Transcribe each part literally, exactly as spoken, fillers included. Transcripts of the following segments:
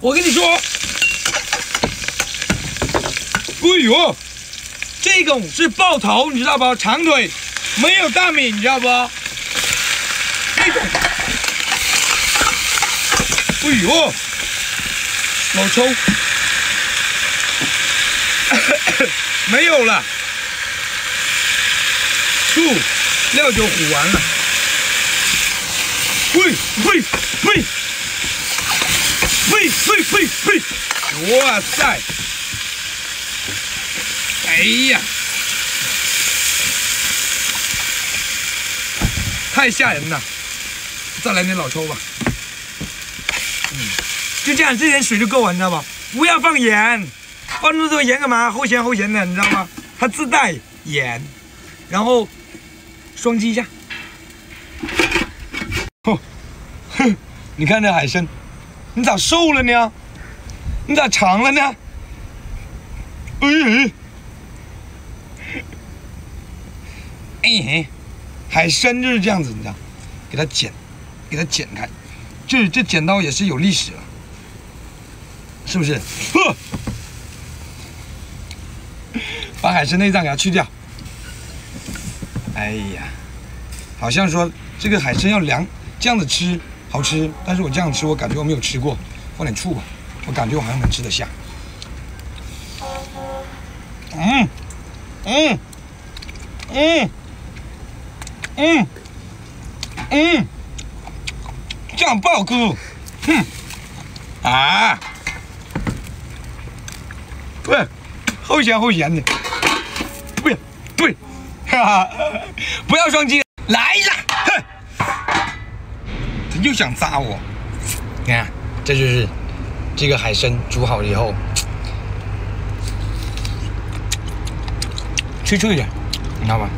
我跟你说，哎呦，这种是爆头，你知道不？长腿，没有大米，你知道不？这种，哎呦，老抽，没有了，醋，料酒糊完了。 喂喂喂喂喂喂喂！哇塞！哎呀，太吓人了！再来点老抽吧。嗯，就这样，这点水就够了，你知道吧？不要放盐，放那么多盐干嘛？齁咸齁咸的，你知道吗？它自带盐，然后双击一下。 哼，你看这海参，你咋瘦了呢？你咋长了呢？哎哎，海参就是这样子，你知道，给它剪，给它剪开，这这剪刀也是有历史了，是不是？把海参内脏给它去掉。哎呀，好像说这个海参要凉。 这样子吃好吃，但是我这样吃，我感觉我没有吃过，放点醋吧，我感觉我好像能吃得下。嗯，嗯，嗯，嗯，嗯，这样不好吃，哼、嗯，啊，对，齁咸齁咸的，对对，哈哈，不要双击，来啦！ 又想扎我，你看，这就是这个海参煮好以后，脆脆的，你知道吧？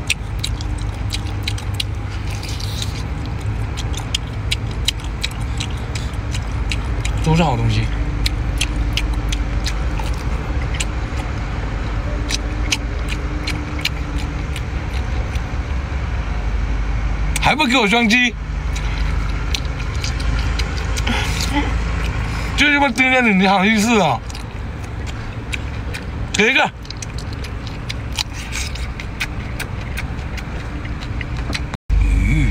都是好东西。还不给我双击！ 这他妈盯着你，你好意思啊？给一个，嗯，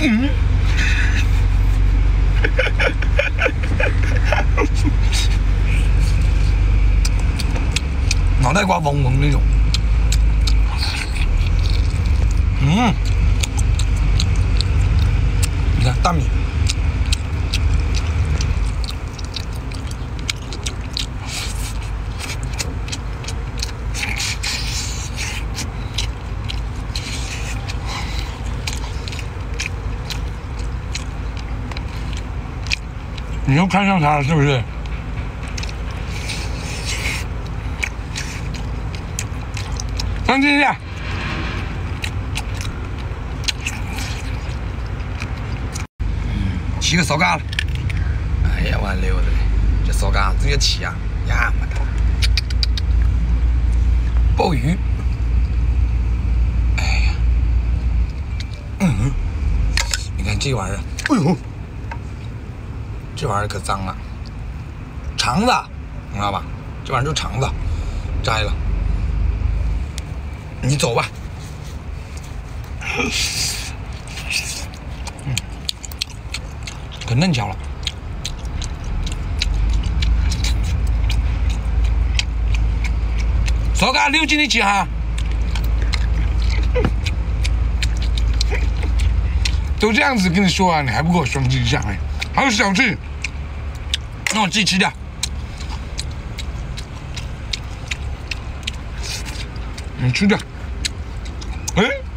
嗯，脑袋瓜嗡嗡那种。 嗯，你看大米，你又看上它了是不是？放进去。 起个烧嘎了！哎呀，完溜的嘞！这烧嘎直接起啊！呀妈的！鲍鱼！哎呀，嗯，你看这玩意儿，哎呦，这玩意儿可脏了，肠子，你知道吧？这玩意儿就肠子，摘了。你走吧。可嫩巧了，啥个溜进去吃哈？都这样子跟你说啊，你还不给我双击一下？哎，还有小气，那我自己吃掉。你吃掉。哎。